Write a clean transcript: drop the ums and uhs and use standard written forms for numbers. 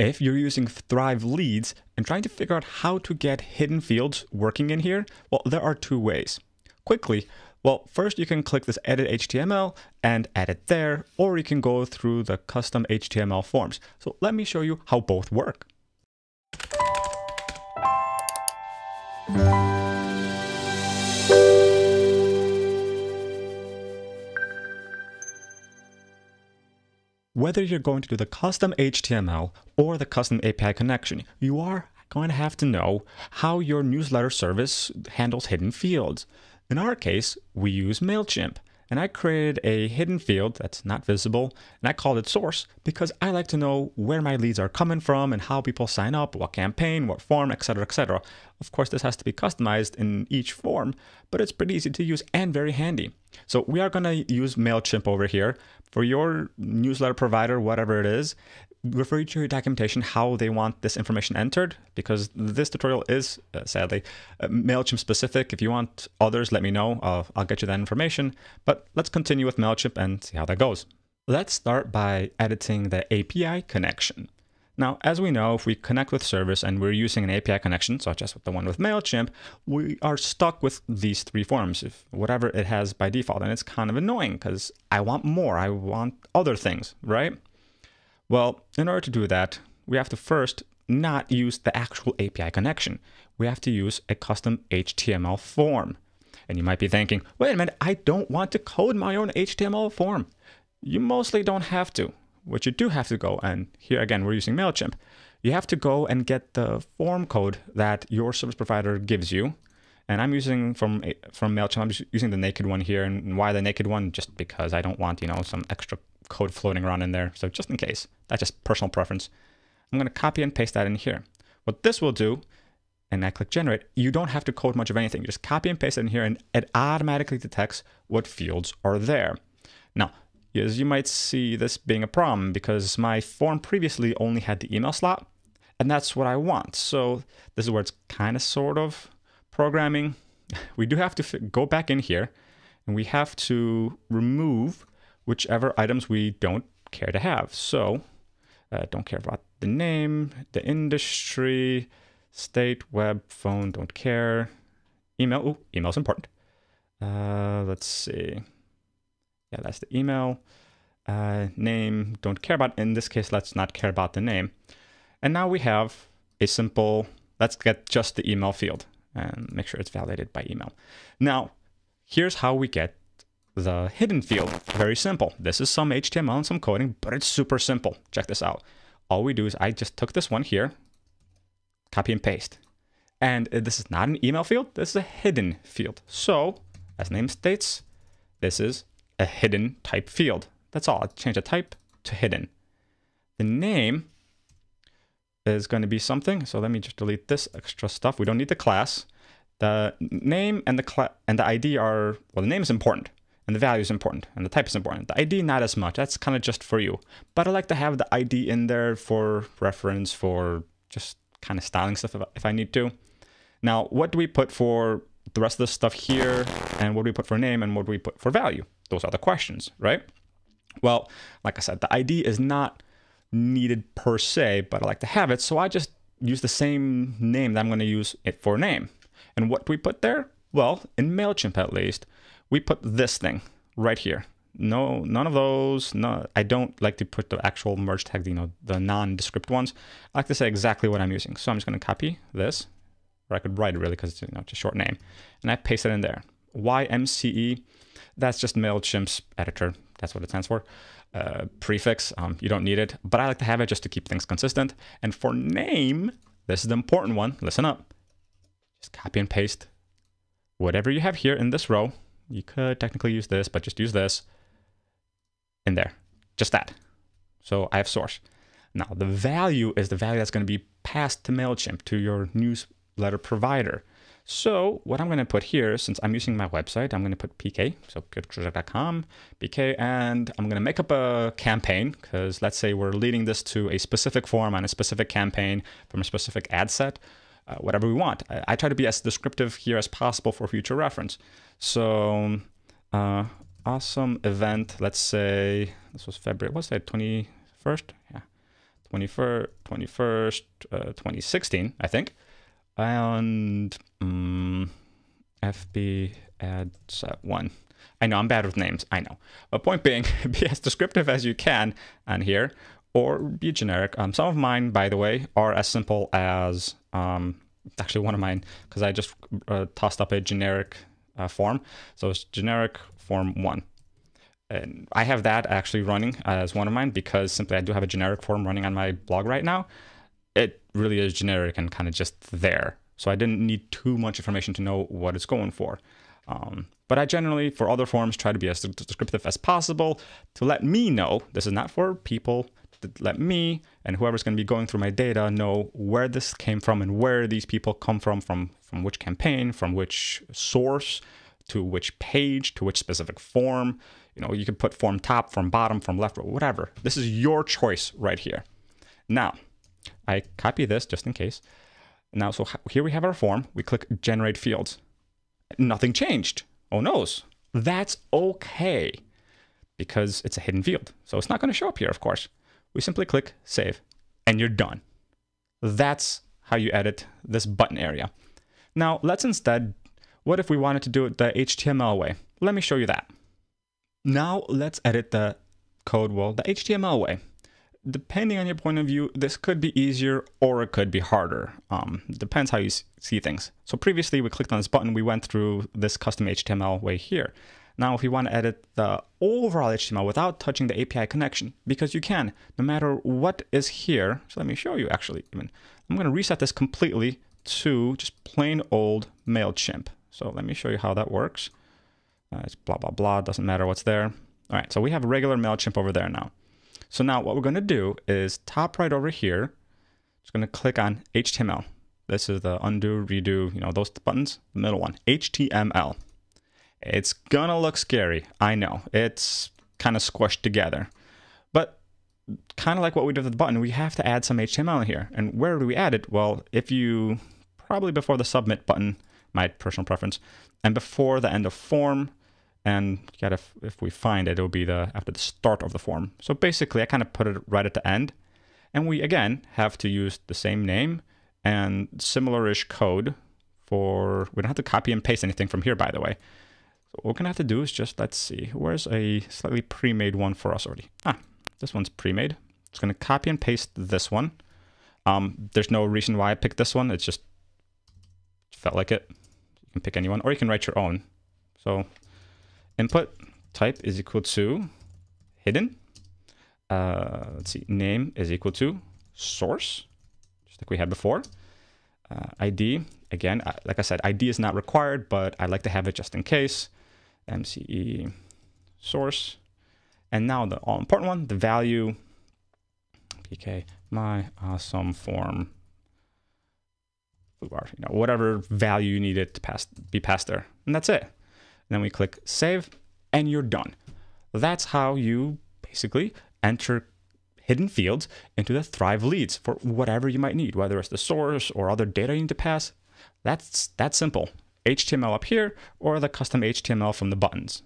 If you're using Thrive Leads and trying to figure out how to get hidden fields working in here, well, there are two ways. Quickly, well, first you can click this edit HTML and edit there, or you can go through the custom HTML forms. So let me show you how both work. Whether you're going to do the custom HTML or the custom API connection, you are going to have to know how your newsletter service handles hidden fields. In our case, we use MailChimp, and I created a hidden field that's not visible, and I called it source because I like to know where my leads are coming from and how people sign up, what campaign, what form, etc., etc. Of course, this has to be customized in each form, but it's pretty easy to use and very handy. So we are going to use MailChimp over here. For your newsletter provider, whatever it is, refer to your documentation how they want this information entered, because this tutorial is, sadly, MailChimp specific. If you want others, let me know. I'll get you that information. But let's continue with MailChimp and see how that goes. Let's start by editing the API connection. Now, as we know, if we connect with service and we're using an API connection, such as the one with MailChimp, we are stuck with these three forms, if whatever it has by default. And it's kind of annoying because I want more. I want other things, right? Well, in order to do that, we have to first not use the actual API connection. We have to use a custom HTML form. And you might be thinking, wait a minute, I don't want to code my own HTML form. You mostly don't have to. What you do have to go, and here again, we're using MailChimp, you have to go and get the form code that your service provider gives you. And I'm using from MailChimp, I'm just using the naked one here. And why the naked one? Just because I don't want, you know, some extra code floating around in there. So just in case, that's just personal preference. I'm going to copy and paste that in here. What this will do, and I click generate, you don't have to code much of anything. You just copy and paste it in here and it automatically detects what fields are there. Now, as you might see this being a problem because my form previously only had the email slot and that's what I want. So this is where it's kind of sort of programming. We do have to go back in here and we have to remove whichever items we don't care to have. So don't care about the name, the industry, state, web, phone, don't care. Email, ooh, email's important. Let's see. Yeah, that's the email, name, don't care about. In this case, let's not care about the name. And now we have a simple, let's get just the email field and make sure it's validated by email. Now, here's how we get the hidden field. Very simple. This is some HTML and some coding, but it's super simple. Check this out. All we do is I just took this one here, copy and paste. And this is not an email field. This is a hidden field. So as name states, this is a hidden type field. That's all. I change the type to hidden. The name is going to be something. So let me just delete this extra stuff. We don't need the class. The name and the ID are, well, the name is important and the value is important and the type is important. The ID, not as much. That's kind of just for you. But I like to have the ID in there for reference, for just kind of styling stuff if I need to. Now, what do we put for the rest of this stuff here? And what do we put for name? And what do we put for value? Those are the questions, right? Well, like I said, the ID is not needed per se, but I like to have it. So I just use the same name that I'm going to use it for name. And what do we put there? Well, in MailChimp, at least, we put this thing right here. No, none of those. No, I don't like to put the actual merge tag, you know, the nondescript ones. I like to say exactly what I'm using. So I'm just going to copy this, or I could write it really because it's, you know, it's a short name. And I paste it in there. YMCE. That's just MailChimp's editor. That's what it stands for. Prefix, you don't need it, but I like to have it just to keep things consistent. And for name, this is the important one. Listen up. Just copy and paste whatever you have here in this row. You could technically use this, but just use this in there. Just that. So I have source. Now, the value is the value that's going to be passed to MailChimp, to your newsletter provider. So what I'm going to put here, since I'm using my website, I'm going to put PK, so PK.com, PK, and I'm going to make up a campaign because let's say we're leading this to a specific form on a specific campaign from a specific ad set, whatever we want. I try to be as descriptive here as possible for future reference. So awesome event, let's say this was February, what's that, 21st? Yeah, 2016, I think. And FB ads at 1. I know I'm bad with names, I know. But point being, be as descriptive as you can on here, or be generic. Some of mine, by the way, are as simple as, actually one of mine, because I just tossed up a generic form. So it's generic form 1. And I have that actually running as one of mine because simply I do have a generic form running on my blog right now. It really is generic and kind of just there. So I didn't need too much information to know what it's going for. But I generally, for other forms, try to be as descriptive as possible to let me know, this is not for people, to let me and whoever's going to be going through my data know where this came from and where these people come from which campaign, from which source, to which page, to which specific form. You know, you can put form top, form bottom, form left, or whatever. This is your choice right here. Now, I copy this just in case. Now, so here we have our form. We click generate fields. Nothing changed. Oh noes. That's okay because it's a hidden field. So it's not going to show up here, of course. We simply click save and you're done. That's how you edit this button area. Now let's instead, what if we wanted to do it the HTML way? Let me show you that. Now let's edit the code, well, the HTML way. Depending on your point of view, this could be easier or it could be harder. Depends how you see things. So previously we clicked on this button, we went through this custom HTML way here. Now if you want to edit the overall HTML without touching the API connection, because you can, no matter what is here. So let me show you actually. I'm going to reset this completely to just plain old MailChimp. So let me show you how that works. It's blah, blah, blah. Doesn't matter what's there. All right. So we have regular MailChimp over there now. So now what we're going to do is top right over here, just going to click on HTML. This is the undo, redo, you know, those buttons, the middle one, HTML. It's going to look scary. I know it's kind of squished together, but kind of like what we did with the button, we have to add some HTML in here. And where do we add it? Well, if you probably before the submit button, my personal preference, and before the end of form. And yet if we find it, it'll be after the start of the form. So basically I kind of put it right at the end, and we again have to use the same name and similar-ish code for, we don't have to copy and paste anything from here, by the way. So what we're gonna have to do is just, let's see, where's a slightly pre-made one for us already? Ah, this one's pre-made. It's gonna copy and paste this one. There's no reason why I picked this one. It just felt like it. You can pick anyone or you can write your own. So input type is equal to hidden. Let's see, name is equal to source, just like we had before. ID, again, like I said, ID is not required, but I like to have it just in case. MCE source. And now the all important one, the value. PK, my awesome form. You know, whatever value you need it to be passed there. And that's it. Then we click save and you're done. That's how you basically enter hidden fields into the Thrive Leads for whatever you might need, whether it's the source or other data you need to pass. That's that simple. HTML up here or the custom HTML from the buttons.